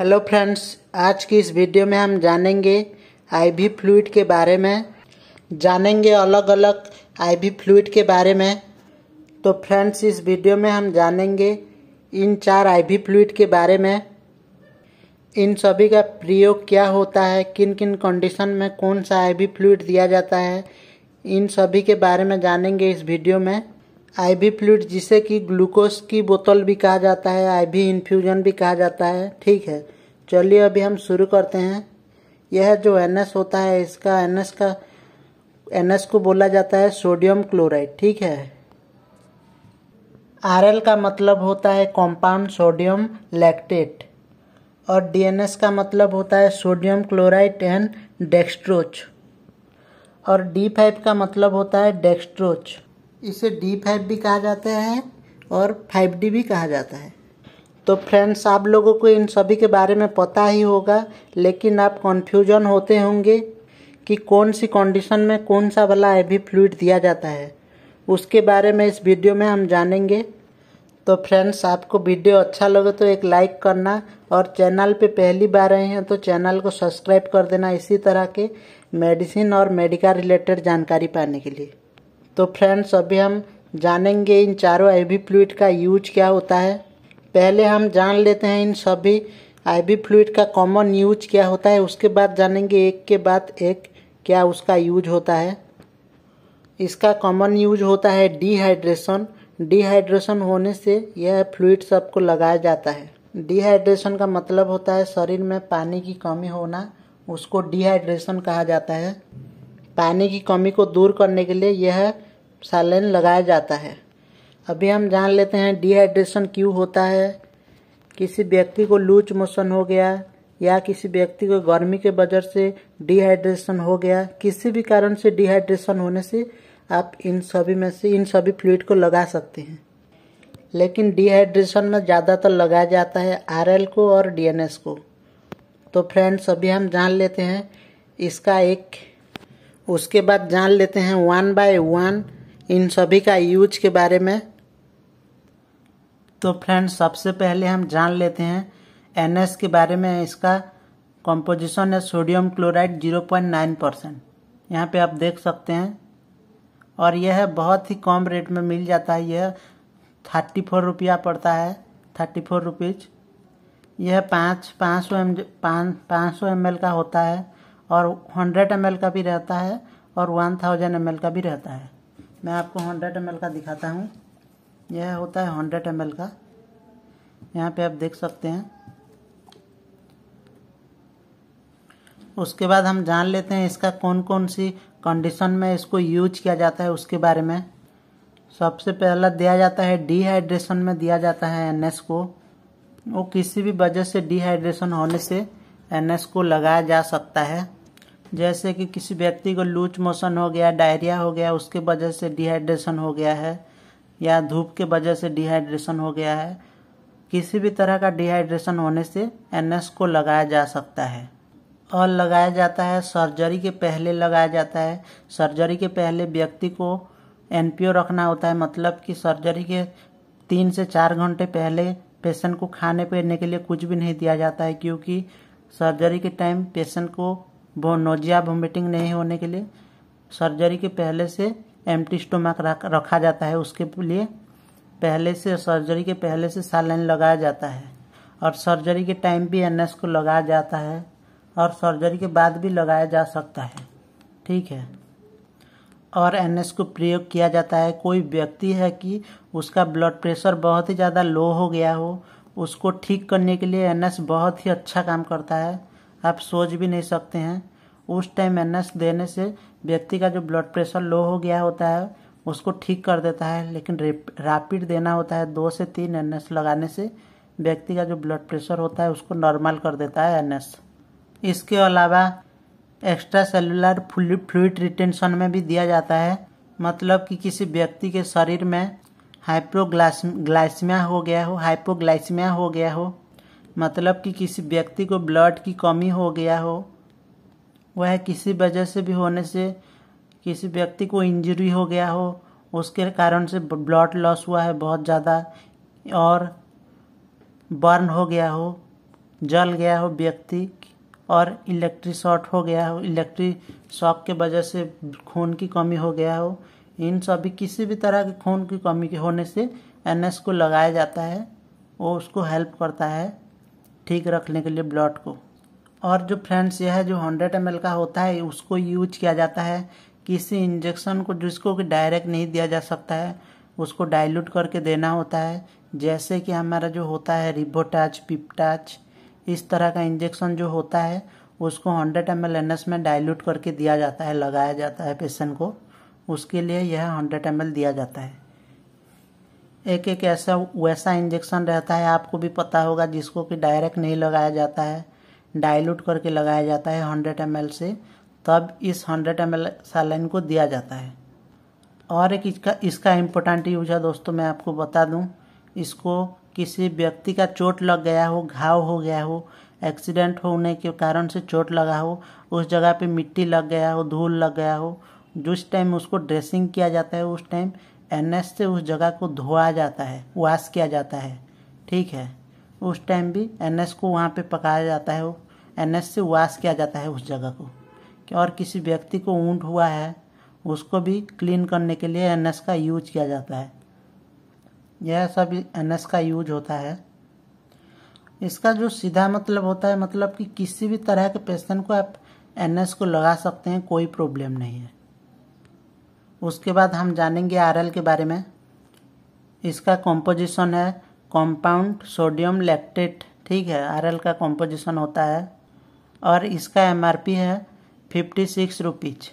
Hello friends, आज की इस वीडियो में हम जानेंगे आईवी फ्लूइड के बारे में, जानेंगे अलग अलग आईवी फ्लूइड के बारे में। तो फ्रेंड्स, इस वीडियो में हम जानेंगे इन चार आईवी फ्लूइड के बारे में, इन सभी का प्रयोग क्या होता है, किन किन कंडीशन में कौन सा आईवी फ्लूइड दिया जाता है, इन सभी के बारे में जानेंगे इस वीडियो में। आईवी फ्लूइड जिसे कि ग्लूकोज की बोतल भी कहा जाता है, आईवी इन्फ्यूजन भी कहा जाता है, ठीक है। चलिए अभी हम शुरू करते हैं। यह जो एनएस होता है, इसका एनएस को बोला जाता है सोडियम क्लोराइड, ठीक है। आरएल का मतलब होता है कॉम्पाउंड सोडियम लैक्टेट और डीएनएस का मतलब होता है सोडियम क्लोराइड एंड डेक्सट्रोज और डी5 का मतलब होता है डेक्सट्रोज। इसे D5 भी कहा जाता है और 5D भी कहा जाता है। तो फ्रेंड्स, आप लोगों को इन सभी के बारे में पता ही होगा, लेकिन आप कन्फ्यूजन होते होंगे कि कौन सी कंडीशन में कौन सा वाला IV फ्लूइड दिया जाता है। उसके बारे में इस वीडियो में हम जानेंगे। तो फ्रेंड्स, आपको वीडियो अच्छा लगे तो एक लाइक करना और चैनल पे पहली बार आए हैं तो चैनल को सब्सक्राइब कर देना, इसी तरह के मेडिसिन और मेडिका रिलेटेड जानकारी पाने के लिए। तो फ्रेंड्स, अभी हम जानेंगे इन चारों आईवी फ्लूइड का यूज क्या होता है। पहले हम जान लेते हैं इन सभी आईवी फ्लूइड का कॉमन यूज क्या होता है, उसके बाद जानेंगे एक के बाद एक क्या उसका यूज होता है। इसका कॉमन यूज होता है डिहाइड्रेशन। डिहाइड्रेशन होने से यह फ्लूइड सबको लगाया जाता है। डिहाइड्रेशन का मतलब होता है शरीर में पानी की कमी होना, उसको डिहाइड्रेशन कहा जाता है। पानी की कमी को दूर करने के लिए यह सालन लगाया जाता है। अभी हम जान लेते हैं डिहाइड्रेशन क्यों होता है। किसी व्यक्ति को लूज मोशन हो गया या किसी व्यक्ति को गर्मी के वजह से डिहाइड्रेशन हो गया, किसी भी कारण से डिहाइड्रेशन होने से आप इन सभी फ्लूइड को लगा सकते हैं। लेकिन डिहाइड्रेशन में ज़्यादातर लगाया जाता है आरएल को और डीएनएस को। तो फ्रेंड्स, अभी हम जान लेते हैं इसका एक, उसके बाद जान लेते हैं 1 by 1 इन सभी का यूज के बारे में। तो फ्रेंड्स, सबसे पहले हम जान लेते हैं एनएस के बारे में। इसका कंपोजिशन है सोडियम क्लोराइड 0.9%, यहाँ पे आप देख सकते हैं, और यह बहुत ही कम रेट में मिल जाता है। यह 34 रुपया पड़ता है, 34 रुपीज़। यह 500 ml का होता है और 100 ml का भी रहता है और 1000 ml का भी रहता है। मैं आपको 100 ml का दिखाता हूँ। यह होता है 100 ml का, यहाँ पे आप देख सकते हैं। उसके बाद हम जान लेते हैं इसका कौन कौन सी कंडीशन में इसको यूज किया जाता है, उसके बारे में। सबसे पहला दिया जाता है डिहाइड्रेशन में दिया जाता है एनएस को। वो किसी भी वजह से डिहाइड्रेशन होने से एनएस को लगाया जा सकता है। जैसे कि किसी व्यक्ति को लूज मोशन हो गया, डायरिया हो गया, उसके वजह से डिहाइड्रेशन हो गया है, या धूप के वजह से डिहाइड्रेशन हो गया है, किसी भी तरह का डिहाइड्रेशन होने से एनएस को लगाया जा सकता है। और लगाया जाता है सर्जरी के पहले, लगाया जाता है सर्जरी के पहले। व्यक्ति को एनपीओ रखना होता है, मतलब कि सर्जरी के 3 से 4 घंटे पहले पेशेंट को खाने पीने के लिए कुछ भी नहीं दिया जाता है, क्योंकि सर्जरी के टाइम पेशेंट को नोजिया वोमिटिंग नहीं होने के लिए सर्जरी के पहले से एम्प्टी स्टोमक रखा जाता है। उसके लिए पहले से, सर्जरी के पहले से सालाइन लगाया जाता है, और सर्जरी के टाइम भी एनएस को लगाया जाता है और सर्जरी के बाद भी लगाया जा सकता है, ठीक है। और एनएस को प्रयोग किया जाता है, कोई व्यक्ति है कि उसका ब्लड प्रेशर बहुत ही ज़्यादा लो हो गया हो, उसको ठीक करने के लिए एनएस बहुत ही अच्छा काम करता है। आप सोच भी नहीं सकते हैं, उस टाइम एनएस देने से व्यक्ति का जो ब्लड प्रेशर लो हो गया होता है उसको ठीक कर देता है। लेकिन रैपिड देना होता है, 2 से 3 एनएस लगाने से व्यक्ति का जो ब्लड प्रेशर होता है उसको नॉर्मल कर देता है एनएस। इसके अलावा एक्स्ट्रा सेलुलर फ्लूइड रिटेंशन में भी दिया जाता है, मतलब कि किसी व्यक्ति के शरीर में हाइपोग्लाइसीमिया हो गया हो, हाइपोग्लाइसीमिया हो गया हो, मतलब कि किसी व्यक्ति को ब्लड की कमी हो गया हो, वह किसी वजह से भी होने से, किसी व्यक्ति को इंजरी हो गया हो, उसके कारण से ब्लड लॉस हुआ है बहुत ज़्यादा, और बर्न हो गया हो, जल गया हो व्यक्ति और इलेक्ट्रिक शॉक हो गया हो, इलेक्ट्रिक शॉक के वजह से खून की कमी हो गया हो, इन सभी किसी भी तरह के खून की कमी के होने से एनएस को लगाया जाता है। वो उसको हेल्प करता है ठीक रखने के लिए ब्लड को। और जो फ्रेंड्स यह है जो 100 ml का होता है उसको यूज किया जाता है किसी इंजेक्शन को जिसको कि डायरेक्ट नहीं दिया जा सकता है, उसको डाइल्यूट करके देना होता है। जैसे कि हमारा जो होता है रिबोटाच, पिपटाच, इस तरह का इंजेक्शन जो होता है उसको 100 ml एनएस में डाइल्यूट करके दिया जाता है, लगाया जाता है पेशेंट को। उसके लिए यह 100 ml दिया जाता है। एक एक ऐसा वैसा इंजेक्शन रहता है, आपको भी पता होगा, जिसको कि डायरेक्ट नहीं लगाया जाता है, डाइल्यूट करके लगाया जाता है 100 ml से, तब इस 100 ml सालाइन को दिया जाता है। और एक इसका इम्पोर्टेंट यूज है दोस्तों, मैं आपको बता दूं, इसको किसी व्यक्ति का चोट लग गया हो, घाव हो गया हो, एक्सीडेंट होने के कारण से चोट लगा हो, उस जगह पे मिट्टी लग गया हो, धूल लग गया हो, जिस टाइम उसको ड्रेसिंग किया जाता है उस टाइम एनएस से उस जगह को धोया जाता है, वॉश किया जाता है, ठीक है। उस टाइम भी एनएस को वहाँ पे पकाया जाता है, एनएस से वॉश किया जाता है उस जगह को। और किसी व्यक्ति को ऊंट हुआ है उसको भी क्लीन करने के लिए एनएस का यूज किया जाता है। यह सब एनएस का यूज होता है। इसका जो सीधा मतलब होता है, मतलब कि किसी भी तरह के पेशेंट को आप एनएस को लगा सकते हैं, कोई प्रॉब्लम नहीं है। उसके बाद हम जानेंगे आरएल के बारे में। इसका कॉम्पोजिशन है कॉम्पाउंड सोडियम लैक्टेट, ठीक है, आरएल का कॉम्पोजिशन होता है। और इसका एमआरपी है 56 रुपीज।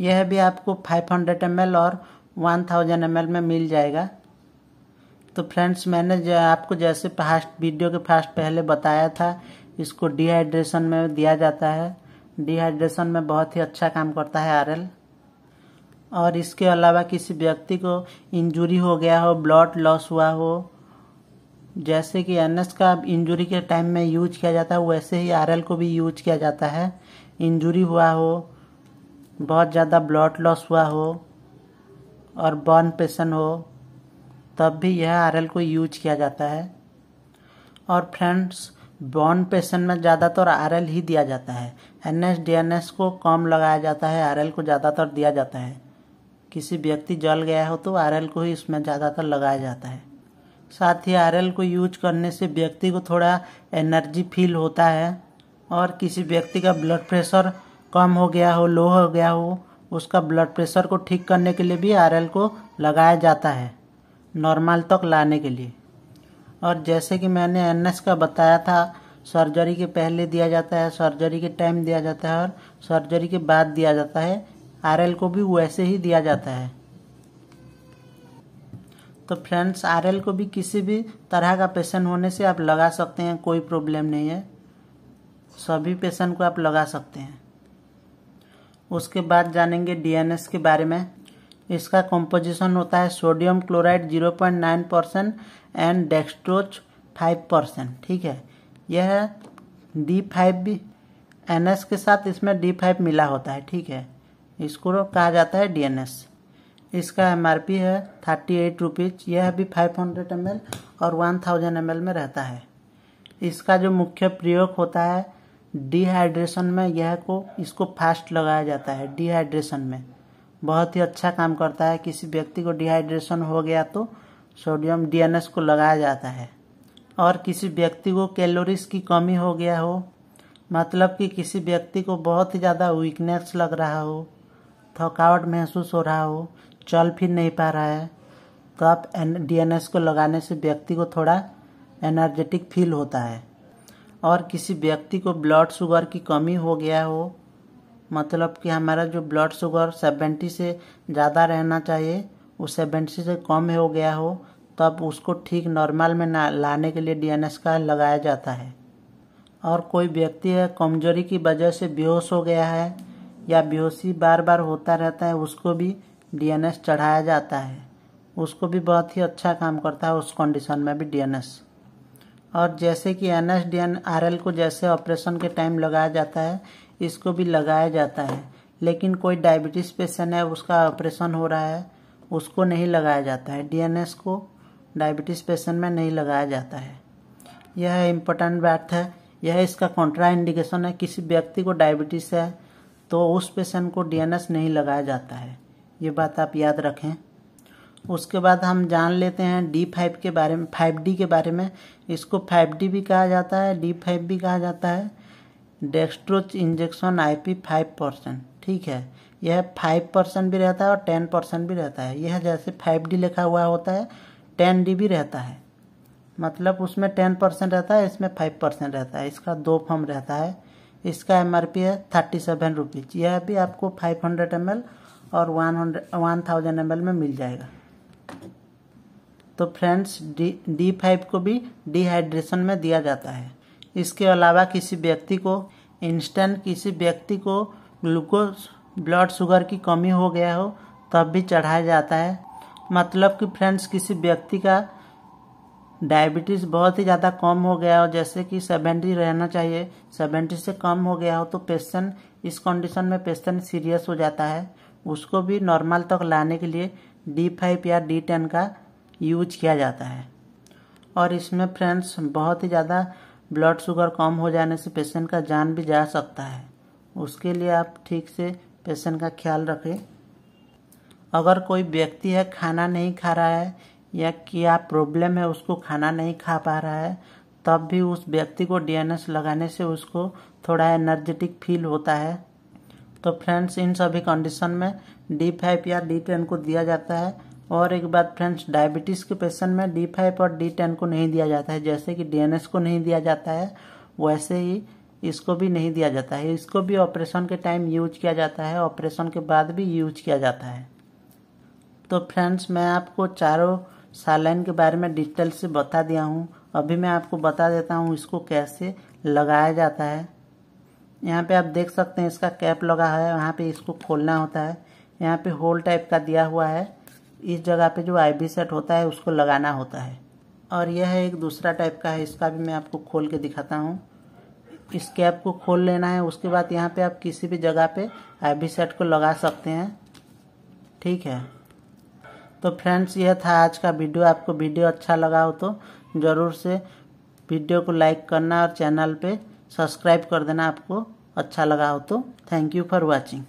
यह भी आपको 500 ml और 1000 ml में मिल जाएगा। तो फ्रेंड्स, मैंने आपको जैसे वीडियो के पहले बताया था, इसको डिहाइड्रेशन में दिया जाता है। डिहाइड्रेशन में बहुत ही अच्छा काम करता है आरएल। और इसके अलावा किसी व्यक्ति को इंजरी हो गया हो, ब्लड लॉस हुआ हो, जैसे कि एनएस का इंजरी के टाइम में यूज किया जाता है, वैसे ही आरएल को भी यूज किया जाता है। इंजरी हुआ हो, बहुत ज़्यादा ब्लड लॉस हुआ हो और बर्न पेशेंट हो, तब भी यह आरएल को यूज किया जाता है। और फ्रेंड्स, बर्न पेशेंट में ज़्यादातर आरएल ही दिया जाता है, एनएस डीएनएस को कम लगाया जाता है, आरएल को ज़्यादातर दिया जाता है। किसी व्यक्ति जल गया हो तो आरएल को ही इसमें ज़्यादातर लगाया जाता है। साथ ही आरएल को यूज करने से व्यक्ति को थोड़ा एनर्जी फील होता है। और किसी व्यक्ति का ब्लड प्रेशर कम हो गया हो, लो हो गया हो, उसका ब्लड प्रेशर को ठीक करने के लिए भी आरएल को लगाया जाता है, नॉर्मल तक लाने के लिए। और जैसे कि मैंने एनएस का बताया था, सर्जरी के पहले दिया जाता है, सर्जरी के टाइम दिया जाता है और सर्जरी के बाद दिया जाता है। आरएल को भी वैसे ही दिया जाता है। तो फ्रेंड्स, आरएल को भी किसी भी तरह का पेशेंट होने से आप लगा सकते हैं, कोई प्रॉब्लम नहीं है, सभी पेशेंट को आप लगा सकते हैं। उसके बाद जानेंगे डीएनएस के बारे में। इसका कॉम्पोजिशन होता है सोडियम क्लोराइड 0.9% एंड डेक्सट्रोज 5%, ठीक है। यह D5 भी NS के साथ इसमें D5 मिला होता है, ठीक है, इसको कहा जाता है DNS। इसका MRP है 38 रुपीज। यह भी 500 ml और 1000 ml में रहता है। इसका जो मुख्य प्रयोग होता है डिहाइड्रेशन में, इसको फास्ट लगाया जाता है। डिहाइड्रेशन में बहुत ही अच्छा काम करता है। किसी व्यक्ति को डिहाइड्रेशन हो गया तो सोडियम डीएनएस को लगाया जाता है। और किसी व्यक्ति को कैलोरीज की कमी हो गया हो, मतलब कि किसी व्यक्ति को बहुत ही ज़्यादा वीकनेस लग रहा हो, थकावट महसूस हो रहा हो, चल फिर नहीं पा रहा है, तो आप डीएनएस को लगाने से व्यक्ति को थोड़ा एनर्जेटिक फील होता है। और किसी व्यक्ति को ब्लड शुगर की कमी हो गया हो, मतलब कि हमारा जो ब्लड शुगर 70 से ज़्यादा रहना चाहिए, वो 70 से कम हो गया हो, तब उसको ठीक नॉर्मल में लाने के लिए डीएनएस का लगाया जाता है। और कोई व्यक्ति है कमजोरी की वजह से बेहोश हो गया है या बेहोशी बार बार होता रहता है, उसको भी डीएनएस चढ़ाया जाता है, उसको भी बहुत ही अच्छा काम करता है उस कंडीशन में भी डीएनएस। और जैसे कि एनएस आरएल को जैसे ऑपरेशन के टाइम लगाया जाता है, इसको भी लगाया जाता है। लेकिन कोई डायबिटीज़ पेशेंट है, उसका ऑपरेशन हो रहा है, उसको नहीं लगाया जाता है। डीएनएस को डायबिटीज़ पेशेंट में नहीं लगाया जाता है। यह इम्पोर्टेंट फैक्ट है। यह इसका कॉन्ट्रा इंडिकेशन है। किसी व्यक्ति को डायबिटीज है तो उस पेशेंट को डीएनएस नहीं लगाया जाता है, ये बात आप याद रखें। उसके बाद हम जान लेते हैं D5 के बारे में, 5D के बारे में। इसको 5D भी कहा जाता है, D5 भी कहा जाता है। डेक्सट्रोज इंजेक्शन IP 5%, ठीक है। यह 5% भी रहता है और 10% भी रहता है। यह जैसे 5D लिखा हुआ होता है 10D भी रहता है, मतलब उसमें 10% रहता है, इसमें 5% रहता है। इसका दो फॉर्म रहता है। इसका MRP है 37 रुपीज़। यह भी आपको 500 ml और 1000 ml में मिल जाएगा। तो फ्रेंड्स D5 को भी डिहाइड्रेशन में दिया जाता है। इसके अलावा किसी व्यक्ति को इंस्टेंट, किसी व्यक्ति को ग्लूकोज ब्लड शुगर की कमी हो गया हो तब भी चढ़ाया जाता है। मतलब कि फ्रेंड्स किसी व्यक्ति का डायबिटीज़ बहुत ही ज़्यादा कम हो गया हो, जैसे कि 70 रहना चाहिए, 70 से कम हो गया हो, तो पेशेंट इस कंडीशन में पेशेंट सीरियस हो जाता है। उसको भी नॉर्मल तक लाने के लिए D5 या D10 का यूज किया जाता है। और इसमें फ्रेंड्स बहुत ही ज़्यादा ब्लड शुगर कम हो जाने से पेशेंट का जान भी जा सकता है। उसके लिए आप ठीक से पेशेंट का ख्याल रखें। अगर कोई व्यक्ति है खाना नहीं खा रहा है या क्या प्रॉब्लम है उसको खाना नहीं खा पा रहा है, तब भी उस व्यक्ति को डीएनएस लगाने से उसको थोड़ा एनर्जेटिक फील होता है। तो फ्रेंड्स इन सभी कंडीशन में D5 या D10 को दिया जाता है। और एक बात फ्रेंड्स, डायबिटीज़ के पेशेंट में D5 और D10 को नहीं दिया जाता है। जैसे कि DNS को नहीं दिया जाता है, वैसे ही इसको भी नहीं दिया जाता है। इसको भी ऑपरेशन के टाइम यूज किया जाता है, ऑपरेशन के बाद भी यूज किया जाता है। तो फ्रेंड्स मैं आपको चारों सालाइन के बारे में डिटेल से बता दिया हूँ। अभी मैं आपको बता देता हूँ इसको कैसे लगाया जाता है। यहाँ पे आप देख सकते हैं इसका कैप लगा है, वहाँ पे इसको खोलना होता है। यहाँ पे होल टाइप का दिया हुआ है, इस जगह पे जो IV सेट होता है उसको लगाना होता है। और यह एक दूसरा टाइप का है, इसका भी मैं आपको खोल के दिखाता हूँ। इस कैप को खोल लेना है, उसके बाद यहाँ पे आप किसी भी जगह पे IV सेट को लगा सकते हैं, ठीक है। तो फ्रेंड्स यह था आज का वीडियो। आपको वीडियो अच्छा लगा हो तो ज़रूर से वीडियो को लाइक करना और चैनल पे सब्सक्राइब कर देना आपको अच्छा लगा हो तो। Thank you for watching.